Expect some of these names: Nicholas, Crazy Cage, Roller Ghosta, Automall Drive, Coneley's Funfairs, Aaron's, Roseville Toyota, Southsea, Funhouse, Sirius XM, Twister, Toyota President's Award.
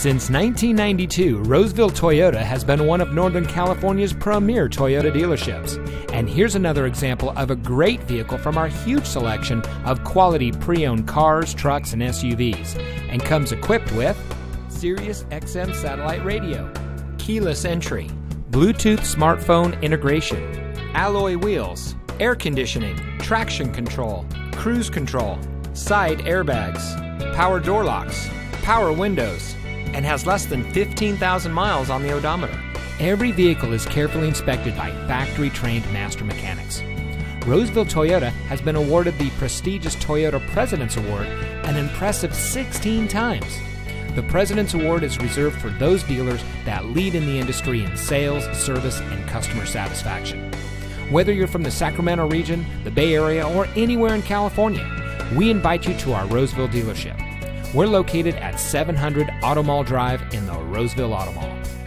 Since 1992, Roseville Toyota has been one of Northern California's premier Toyota dealerships. And here's another example of a great vehicle from our huge selection of quality pre-owned cars, trucks, and SUVs. And comes equipped with Sirius XM satellite radio, keyless entry, Bluetooth smartphone integration, alloy wheels, air conditioning, traction control, cruise control, side airbags, power door locks, power windows, and has less than 15,000 miles on the odometer. Every vehicle is carefully inspected by factory-trained master mechanics. Roseville Toyota has been awarded the prestigious Toyota President's Award an impressive 16 times. The President's Award is reserved for those dealers that lead in the industry in sales, service, and customer satisfaction. Whether you're from the Sacramento region, the Bay Area, or anywhere in California, we invite you to our Roseville dealership. We're located at 700 Auto Mall Drive in the Roseville Auto Mall.